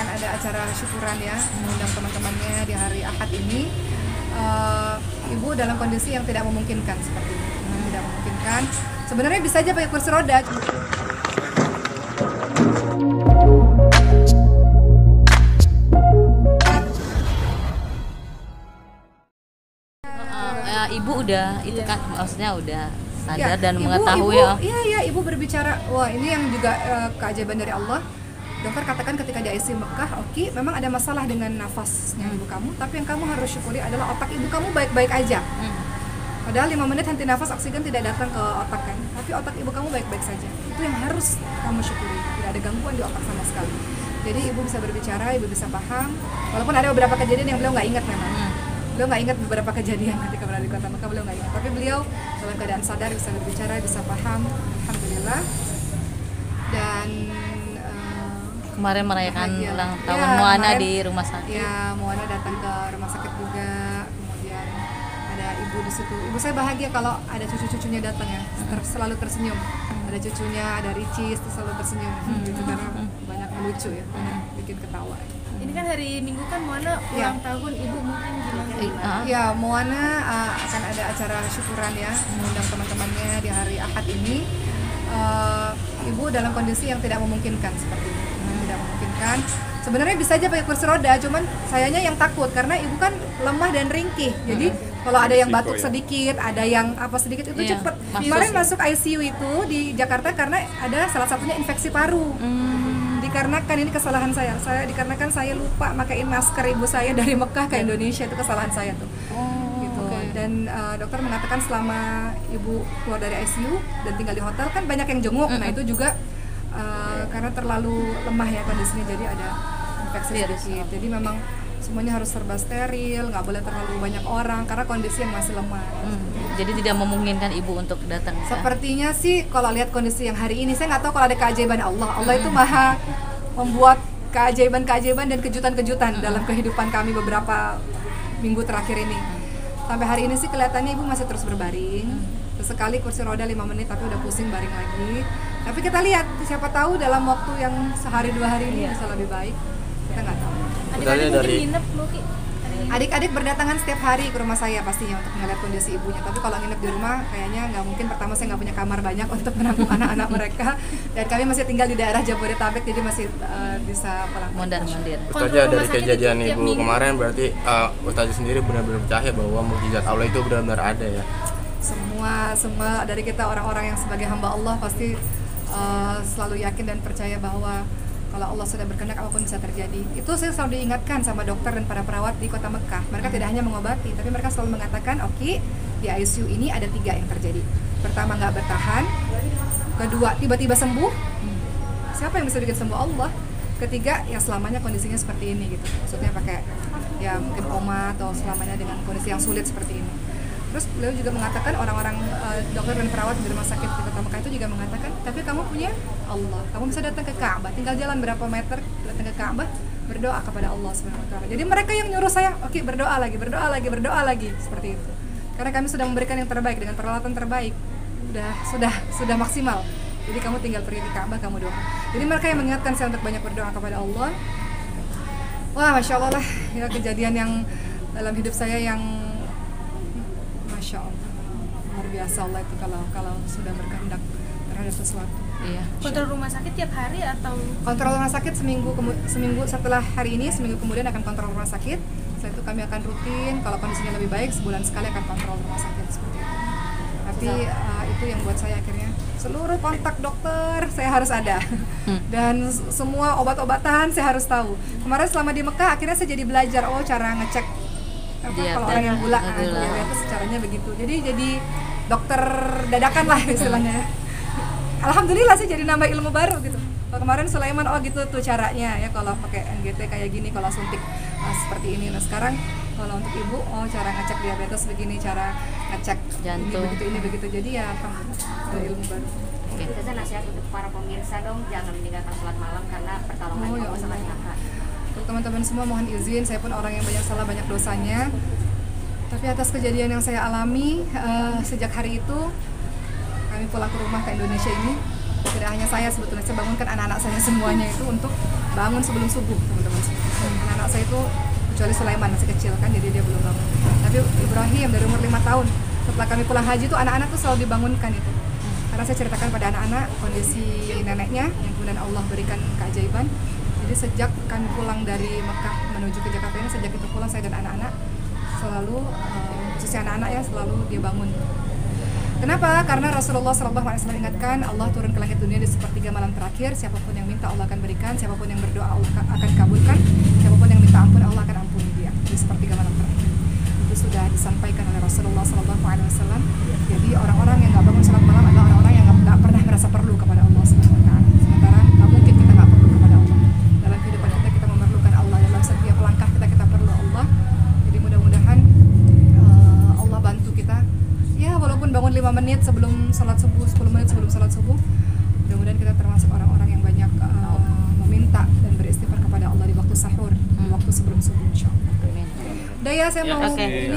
akan ada acara syukuran ya, mengundang teman-temannya di hari Ahad ini. Ibu dalam kondisi yang tidak memungkinkan seperti itu, tidak memungkinkan. Sebenarnya bisa aja pakai kursi roda. Ibu udah itu kan, maksudnya udah sadar dan mengetahui ya. Ibu berbicara, wah ini yang juga keajaiban dari Allah. Dokter katakan ketika di IC Mekkah, oke, memang ada masalah dengan nafasnya ibu kamu, tapi yang kamu harus syukuri adalah otak ibu kamu baik-baik aja. Padahal 5 menit henti nafas, oksigen tidak datang ke otak kan, tapi otak ibu kamu baik-baik saja. Itu yang harus kamu syukuri, tidak ada gangguan di otak sama sekali. Jadi ibu bisa berbicara, ibu bisa paham, walaupun ada beberapa kejadian yang beliau nggak ingat memang. Beliau nggak ingat beberapa kejadian ketika berada di kota Mekkah, beliau nggak ingat. Tapi beliau dalam keadaan sadar, bisa berbicara, bisa paham, alhamdulillah. Dan kemarin merayakan ulang tahun Moana kemarin, di rumah sakit. Ya, Moana datang ke rumah sakit juga. Kemudian ada ibu di situ. Ibu saya bahagia kalau ada cucu-cucunya datang ya. Selalu tersenyum. Ada cucunya, ada Ricis, selalu tersenyum. Gitu, karena banyak lucu ya, bikin ketawa. Ini kan hari Minggu kan Moana ulang tahun, ibu mungkin gimana? Ya, Moana akan ada acara syukuran ya, mengundang teman-temannya di hari Ahad ini. Ibu dalam kondisi yang tidak memungkinkan seperti itu. Memungkinkan. Sebenarnya bisa aja pakai kursi roda, cuman sayanya yang takut karena ibu kan lemah dan ringkih. Jadi kalau ada yang batuk sedikit, ada yang apa sedikit itu cepet. Kemarin masuk ICU itu di Jakarta karena ada salah satunya infeksi paru. Dikarenakan ini kesalahan saya dikarenakan saya lupa makain masker ibu saya dari Mekkah ke Indonesia, itu kesalahan saya tuh. Dan dokter mengatakan selama ibu keluar dari ICU dan tinggal di hotel kan banyak yang jenguk. Nah itu juga karena terlalu lemah ya kondisinya, jadi ada infeksi sedikit. Jadi memang semuanya harus serba steril, nggak boleh terlalu banyak orang karena kondisi yang masih lemah. Jadi tidak memungkinkan ibu untuk datang. Sepertinya sih kalau lihat kondisi yang hari ini, saya nggak tahu kalau ada keajaiban Allah. Allah itu maha membuat keajaiban-keajaiban dan kejutan-kejutan dalam kehidupan kami beberapa minggu terakhir ini. Sampai hari ini sih kelihatannya ibu masih terus berbaring. Sesekali kursi roda 5 menit tapi udah pusing baring lagi. Tapi kita lihat, siapa tahu dalam waktu yang sehari 2 hari ini bisa lebih baik. Kita nggak tahu. Adik-adik mungkin nginep, mungkin adik-adik berdatangan setiap hari ke rumah saya pastinya untuk melihat kondisi ibunya. Tapi kalau nginep di rumah kayaknya nggak mungkin. Pertama, saya nggak punya kamar banyak untuk menampung anak-anak mereka. Dan kami masih tinggal di daerah Jabodetabek, jadi masih bisa mondar-mandir. Ustazah, dari kejadian ibu kemarin berarti Ustazah sendiri benar-benar percaya bahwa mukjizat Allah itu benar-benar ada ya. Semua dari kita orang-orang yang sebagai hamba Allah pasti selalu yakin dan percaya bahwa kalau Allah sudah berkehendak apapun bisa terjadi. Itu saya selalu diingatkan sama dokter dan para perawat di kota Mekkah. Mereka tidak hanya mengobati, tapi mereka selalu mengatakan, oke, di ICU ini ada 3 yang terjadi. Pertama, nggak bertahan. Kedua, tiba-tiba sembuh. Siapa yang bisa bikin sembuh? Allah. Ketiga, ya selamanya kondisinya seperti ini gitu. Maksudnya pakai ya mungkin koma atau selamanya dengan kondisi yang sulit seperti ini. Terus beliau juga mengatakan orang-orang dokter dan perawat di rumah sakit di kota Mekkah itu juga mengatakan, tapi kamu punya Allah, kamu bisa datang ke Ka'bah, tinggal jalan berapa meter datang ke Ka'bah, berdoa kepada Allah SWT. Jadi mereka yang nyuruh saya, oke, berdoa lagi seperti itu. Karena kami sudah memberikan yang terbaik dengan peralatan terbaik, sudah maksimal. Jadi kamu tinggal pergi ke Ka'bah, kamu doa. Jadi mereka yang mengingatkan saya untuk banyak berdoa kepada Allah. Wah, masya Allah lah ya, kejadian yang dalam hidup saya yang Masya Allah, luar biasa Allah itu kalau sudah berkehendak terhadap sesuatu. Kontrol rumah sakit tiap hari atau? Kontrol rumah sakit seminggu setelah hari ini, seminggu kemudian akan kontrol rumah sakit. Setelah itu kami akan rutin, kalau kondisinya lebih baik sebulan sekali akan kontrol rumah sakit seperti itu. Tapi itu yang buat saya akhirnya seluruh kontak dokter saya harus ada. Dan semua obat-obatan saya harus tahu. Kemarin selama di Mekkah akhirnya saya jadi belajar cara ngecek kalau orang yang gula kan, diabetes caranya begitu. Jadi dokter dadakan lah istilahnya. Alhamdulillah sih jadi nambah ilmu baru gitu. Kalau kemarin Sulaiman, oh gitu tuh caranya ya, kalau pakai NGT kayak gini, kalau suntik seperti ini. Nah sekarang kalau untuk ibu, oh cara ngecek diabetes begini, cara ngecek jantung ini begitu. Jadi ya ada ilmu baru. Ustazah, nasihat untuk para pemirsa dong, jangan meninggalkan sholat malam karena pertolongan Allah sangat nyata. Untuk teman-teman semua mohon izin, saya pun orang yang banyak salah, banyak dosanya. Tapi atas kejadian yang saya alami sejak hari itu, kami pulang ke rumah ke Indonesia ini, tidak hanya saya sebetulnya, saya bangunkan anak-anak saya semuanya itu untuk bangun sebelum subuh, teman-teman. Anak saya itu, kecuali Sulaiman masih kecil kan, jadi dia belum bangun. Tapi Ibrahim dari umur 5 tahun, setelah kami pulang haji itu anak-anak tuh selalu dibangunkan itu. Karena saya ceritakan pada anak-anak kondisi neneknya, yang kemudian Allah berikan keajaiban. Jadi sejak kami pulang dari Mekkah menuju ke Jakarta ini, sejak itu pulang saya dan anak-anak selalu, khususnya anak-anak ya, selalu dia bangun. Kenapa? Karena Rasulullah SAW ingatkan, Allah turun ke langit dunia di sepertiga malam terakhir. Siapapun yang minta Allah akan berikan, siapapun yang berdoa Allah akan kabulkan, siapapun yang minta ampun Allah akan ampuni dia di sepertiga malam terakhir. Itu sudah disampaikan oleh Rasulullah SAW. Jadi orang-orang yang nggak bangun salat malam adalah orang-orang yang nggak pernah merasa perlu kepada Allah SWT. Sementara nggak mungkin kita nggak perlu kepada Allah. Dalam kehidupan kita memerlukan Allah, dalam setiap langkah kita perlu Allah. Jadi mudah-mudahan Allah bantu kita. Ya, walaupun bangun 5 menit sebelum sholat subuh, 10 menit sebelum sholat subuh, mudah-mudahan kita termasuk orang-orang yang banyak meminta dan beristighfar kepada Allah di waktu sahur, di waktu sebelum subuh, insya Allah. Udah ya, saya mau ini.